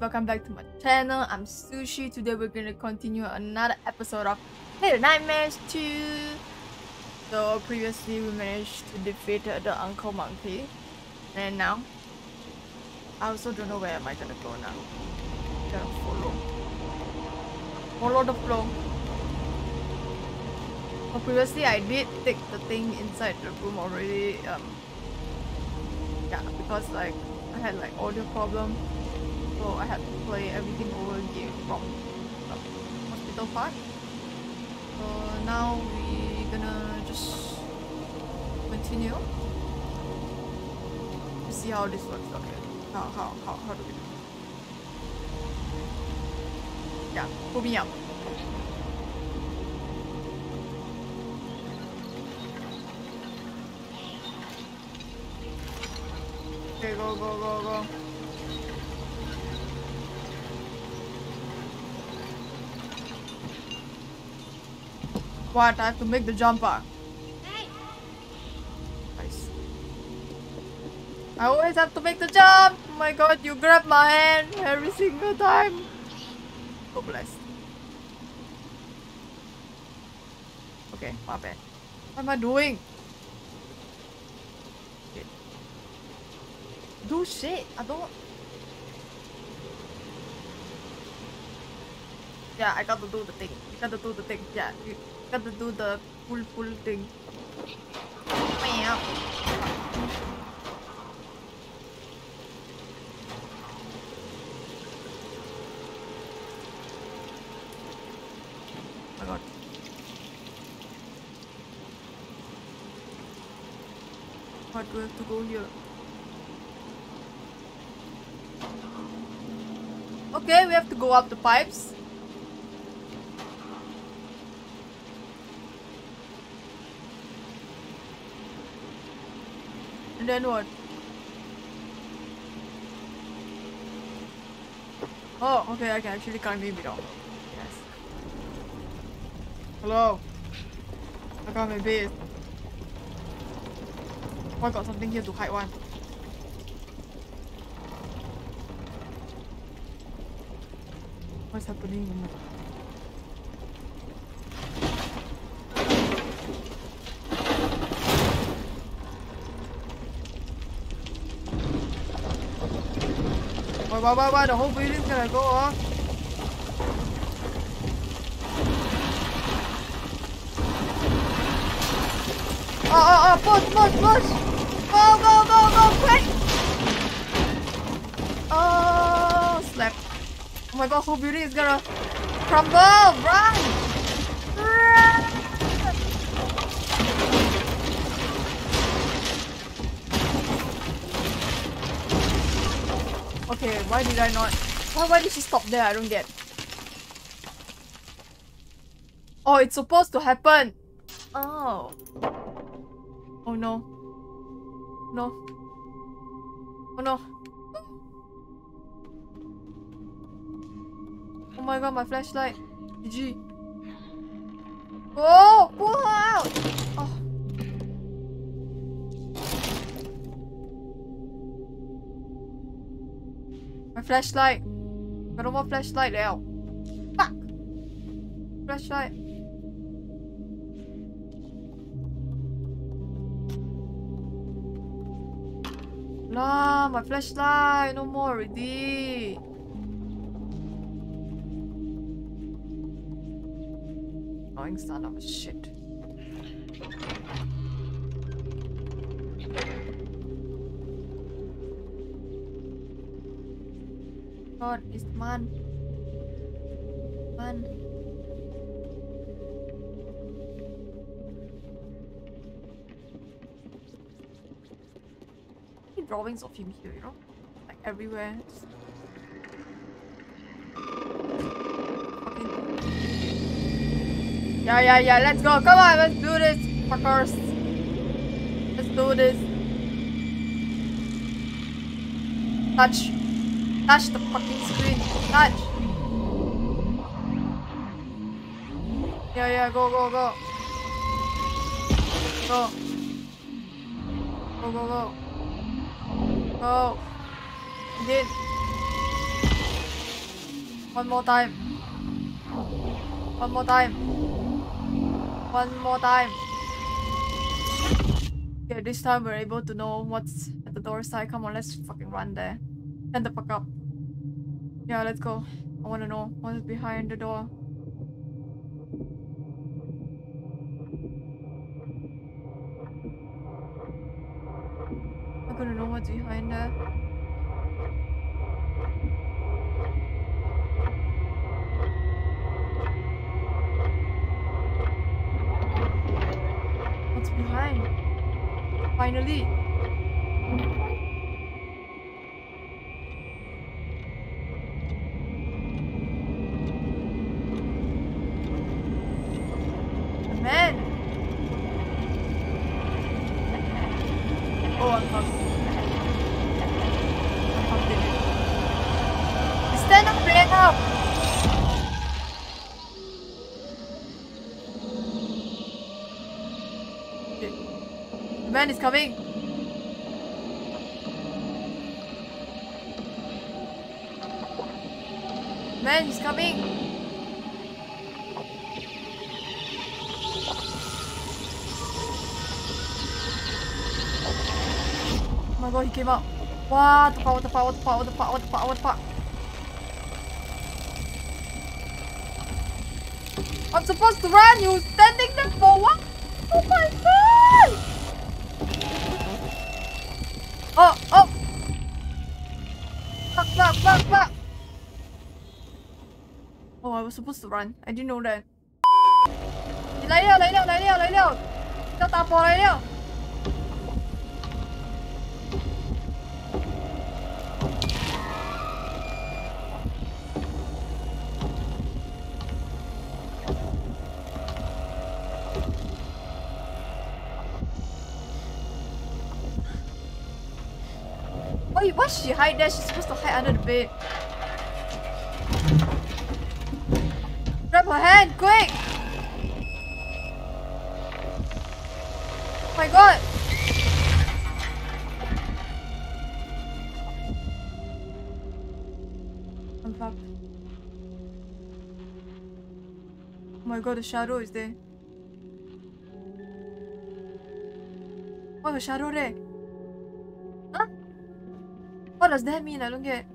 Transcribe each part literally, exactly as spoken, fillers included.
Welcome back to my channel. I'm Sushi. Today we're gonna continue another episode of Little Nightmares two. So previously we managed to defeat the Uncle Monkey, and now I also don't know where am I gonna go now. I'm gonna follow, follow the flow. Well, previously I did take the thing inside the room already. Um, yeah, because like I had like audio problem. So I had to play everything over again from the hospital part. So now we're gonna just continue to see how this works. Okay, how how how how do we do? Yeah, pull me up. Okay, go go go go. What? I have to make the jumper. Hey. Nice. I always have to make the jump. Oh my god, you grab my hand every single time. So blessed. Okay, my bad. What am I doing? Shit. Do shit. I don't. Yeah, I got to do the thing. I got to do the thing. Yeah. You... Got to do the pull pull thing. Meow. Oh my god. What do I have to go here? Okay, we have to go up the pipes. And then what? Oh, okay, I can actually can't leave it all. Yes. Hello. I got my base. Oh, I got something here to hide one. What's happening? Why, why, why, the whole building's gonna go off. Oh, oh, oh, push, push, push. Go, go, go, go, quick. Oh, slap. Oh my god, whole building is gonna crumble. Run. Run. Okay, why did I not? Why, why did she stop there? I don't get. Oh, it's supposed to happen. Oh. Oh no. No. Oh no. Oh my god, my flashlight. G G. Oh, pull her out. Oh. My flashlight. I don't want flashlight now. Fuck. Flashlight. Nah, my flashlight. No more already. Annoying son of a shit. God, it's man. Man. Any drawings of him here, you know? Like everywhere. Just... Okay. Yeah, yeah, yeah, let's go. Come on, let's do this, fuckers. Let's do this. Touch. Touch the fucking screen. Touch. Yeah, yeah, go, go, go. Go. Go, go, go. Go. Again. One more time. One more time. One more time. Okay, this time we're able to know what's at the door side. Come on, let's fucking run there. Stand the fuck up. Yeah, let's go. I wanna know what's behind the door. I'm gonna know what's behind there. What's behind? Finally! Man is coming. Man is coming. Oh my god, he came out. What the fuck, what the fuck, what the fuck, what the fuck, what the fuck, what the fuck. I'm supposed to run, you standing there for what? Oh my god! Oh, oh! Fuck, fuck, fuck, fuck! Oh, I was supposed to run. I didn't know that. Like that, like that, like that, like that! Don't tap on like that! Why should she hide there? She's supposed to hide under the bed. Grab her hand, quick! Oh my god! I'm fucked. Oh my god, the shadow is there. Why the shadow there? What does that mean? I don't get it.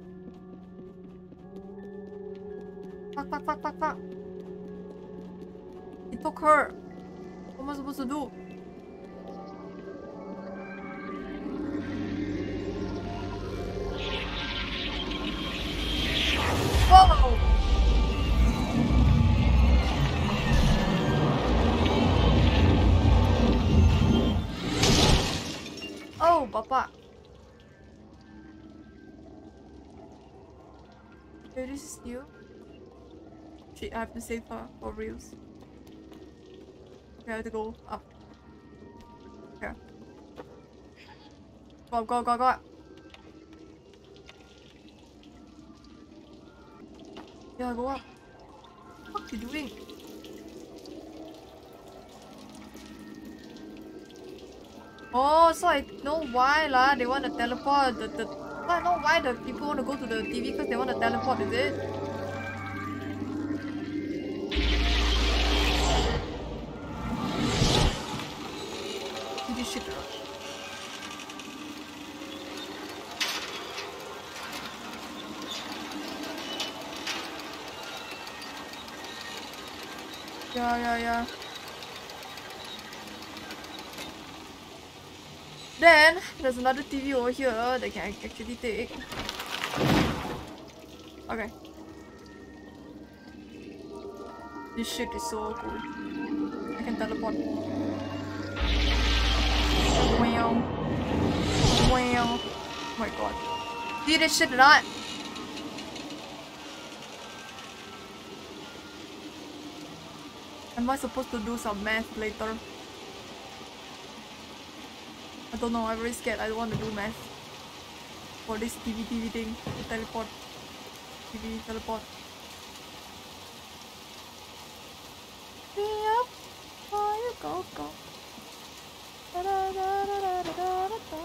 Fuck, fuck, fuck, fuck, fuck. It took her. What am I supposed to do? Whoa! Oh, papa. Okay, this is new. Shit, I have to save her for reals. Okay, I have to go up. Okay. Go, go, go, go. Yeah, go up. What the fuck are you doing? Oh, so I know why lah. They want to teleport the the. I don't know why the people want to go to the T V because they want to teleport, is it? Holy shit. Yeah, yeah, yeah. Then there's another T V over here that I can actually take. Okay. This shit is so cool. I can teleport. Wow. Wow. Oh my god. See this shit or not? Am I supposed to do some math later? I don't know, I'm very scared. I don't want to do math for this T V T V thing. Teleport. T V, teleport. Yep. Oh, you go, go. Da, da, da, da, da, da, da.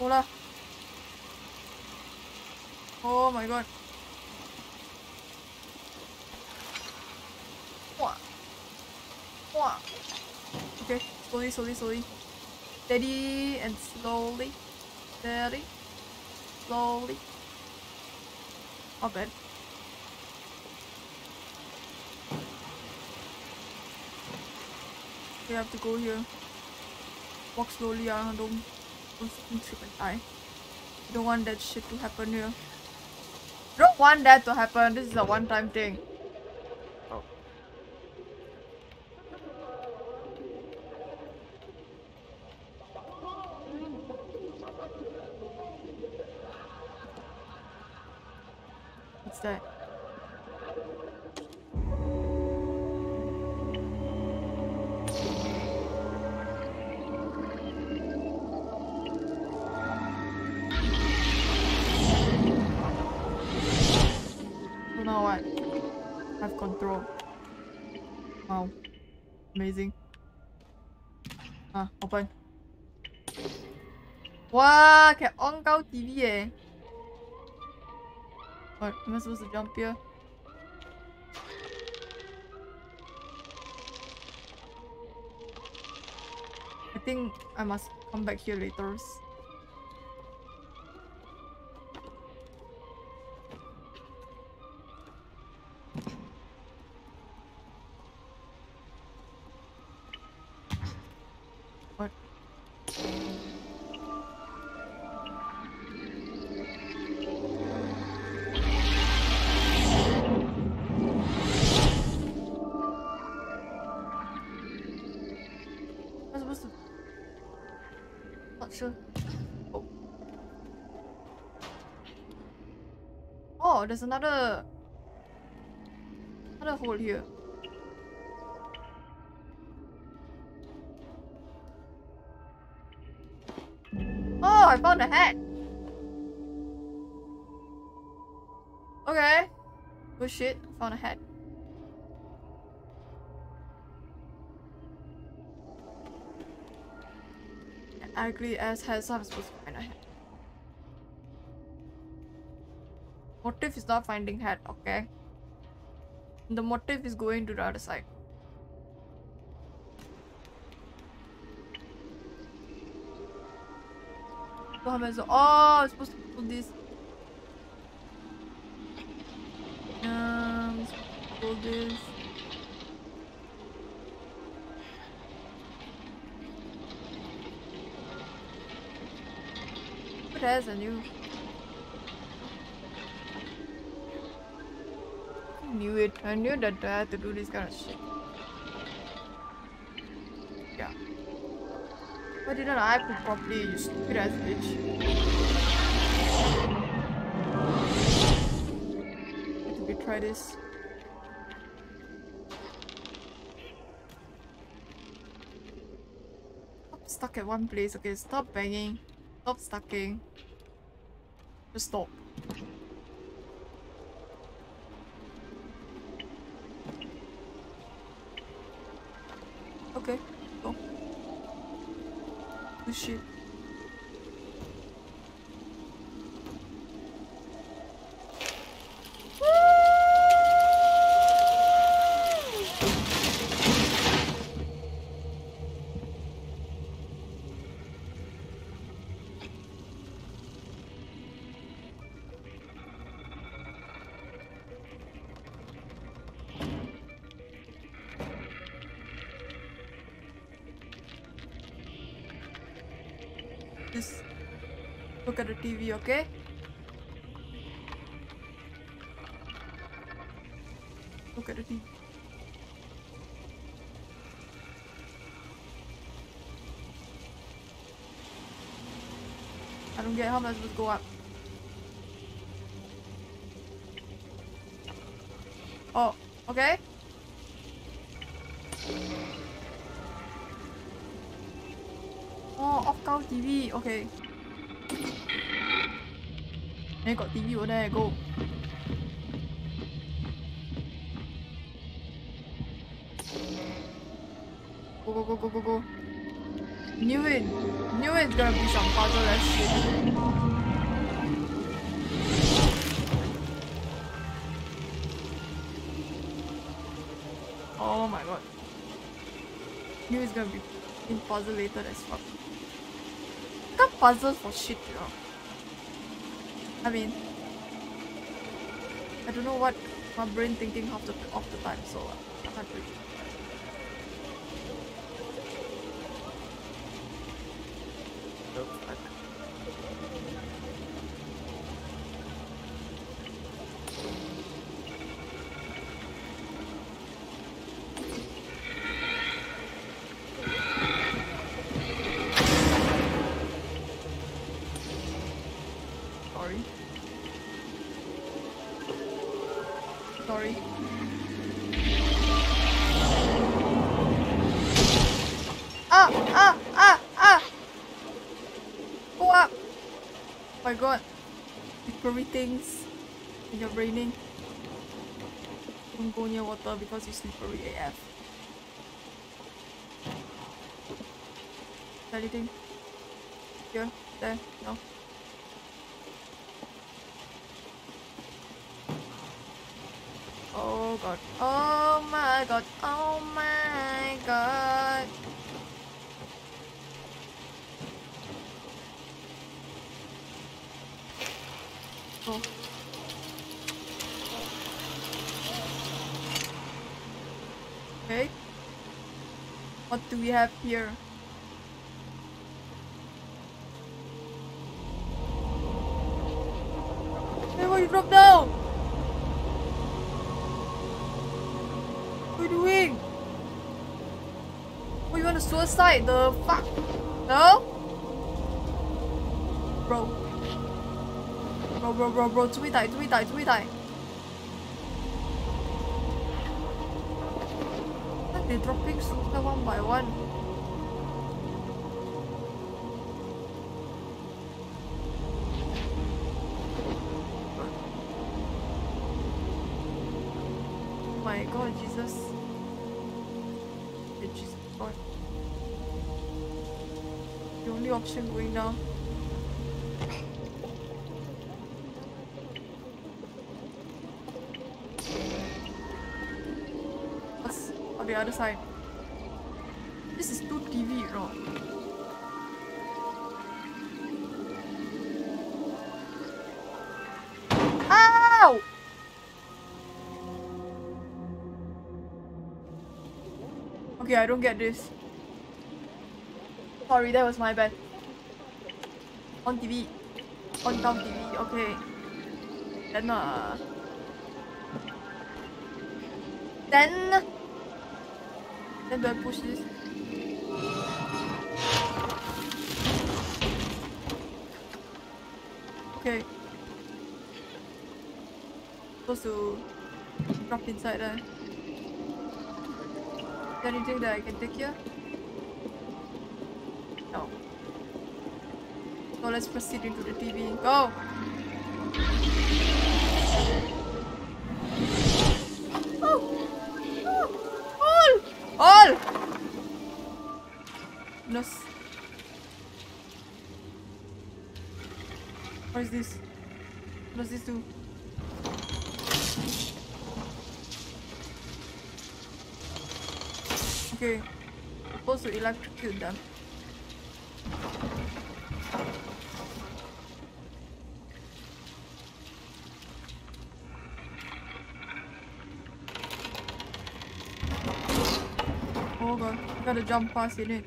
Hola. Oh my god. Okay, slowly, slowly, slowly. Steady and slowly. Steady. Slowly. Not bad. We have to go here. Walk slowly, uh, don't, don't trip and die. You don't want that shit to happen here. You don't want that to happen. This is a one-time thing. Oh. What's that? Control. Wow. Amazing. Ah, open. Wow, can on go T V eh. What, am I supposed to jump here? I think I must come back here later. Oh, there's another another hole here. Oh, I found a hat. Okay. Good shit, found a hat. An ugly ass hat, so I'm supposed to find a hat. Motive is not finding hat, okay. The motive is going to the other side. Oh, I'm supposed to pull this. Um, pull this. It has a new. I knew it. I knew that I had to do this kind of shit. Yeah. Why didn't I put properly, you stupid ass bitch? Let me try this. Stop stuck at one place. Okay, stop banging. Stop stucking. Just stop. Okay, go. Oh shit. Just look at the T V, okay? Look at the T V. I don't get how much would go up. Oh, okay. T V, okay. Hey, got T V over there, go. Go, go, go, go, go, go. Knew it. Knew it's gonna be some puzzle ass shit. my god. He is gonna be in puzzle later as fuck. I got puzzles for shit, you know. I mean, I don't know what my brain thinking half the, half the time, so I can't really. Got slippery things when you're raining. Don't go near water because you're slippery A F. Anything? Here? There? No? Oh god. Oh my god. Oh my god. Oh. Okay. What do we have here? Hey, why you drop down? What are you doing? What, you want to suicide? The fuck? No? Bro. Bro, bro, bro, bro, do we die, do we die, do we die? They're dropping super one by one. Oh my god, Jesus. Yeah, Jesus, god. The only option going down. The other side. This is too T V, you know. Ow! Okay, I don't get this. Sorry, that was my bad. On T V. On top T V, okay. Then, uh... Then... Then do I push this? Okay. Supposed to drop inside there. Is there anything that I can take here? No. So let's proceed into the T V. Go! All! No. What is this? What does this do? Okay. Supposed to electrocute them. Gotta jump past in it.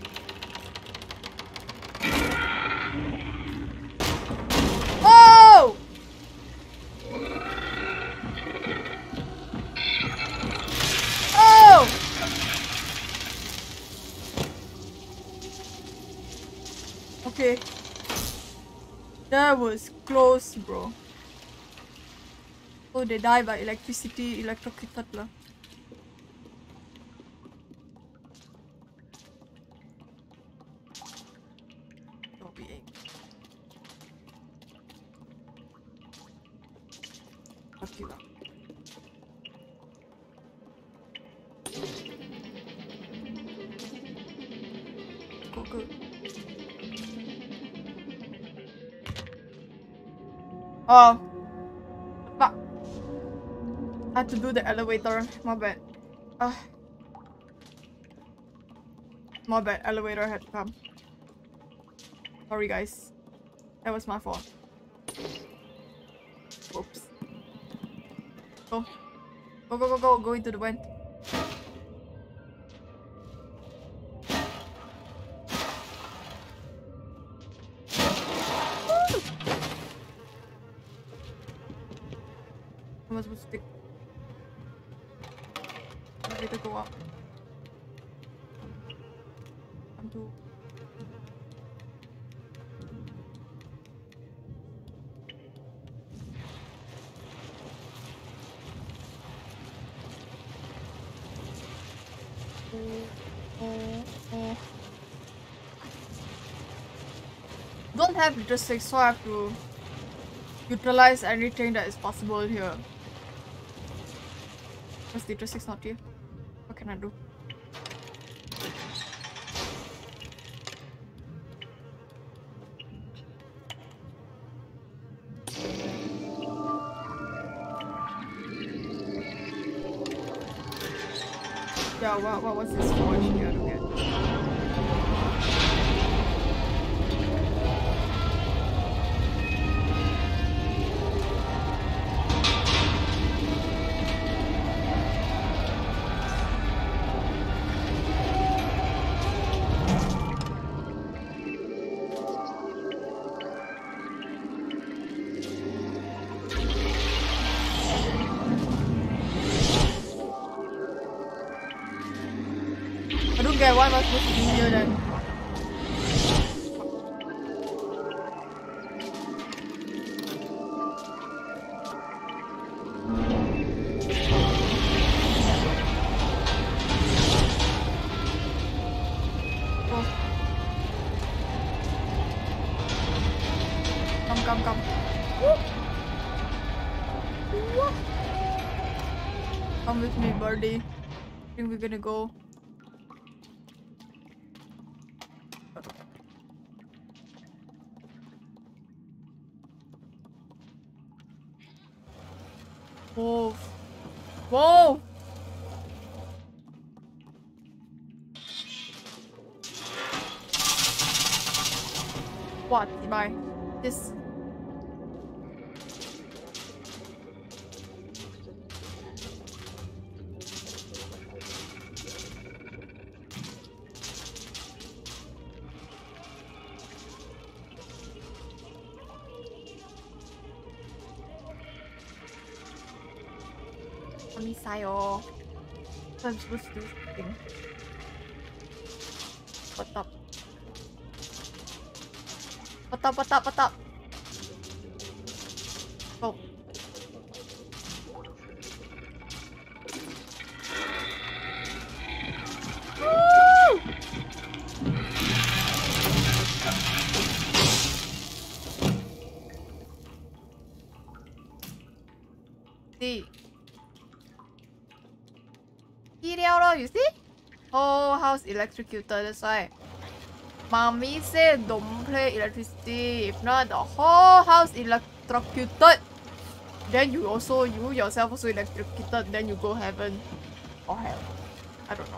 Oh! Oh! Okay. That was close, bro. Oh, they die by electricity, electrocuted lah. Oh, fuck. I had to do the elevator, my bad. Uh, My bad, elevator had to come. Sorry guys. That was my fault. Whoops. Go. Go, go, go, go. Go into the vent. I'm supposed to stick. I need to go up. I'm too. Don't have logistics, so I have to utilize anything that is possible here. Because logistics not here. What can I do? Yeah, what, what was this for? Why am I supposed to be here then? Oh. Come, come, come. Whoop. Whoop. Come with me, birdie. I think we're gonna go. Whoa. Whoa! What? Bye. This. So I'm supposed to do something. What's up? What's up, what's up, what's up? Oh. You see? Whole house electrocuted, that's why. Mommy said don't play electricity. If not, the whole house electrocuted. Then you also, you yourself also electrocuted. Then you go heaven or hell. I don't know.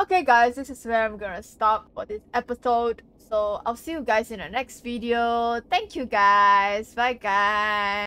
Okay guys, this is where I'm gonna stop for this episode. So I'll see you guys in the next video. Thank you guys. Bye guys.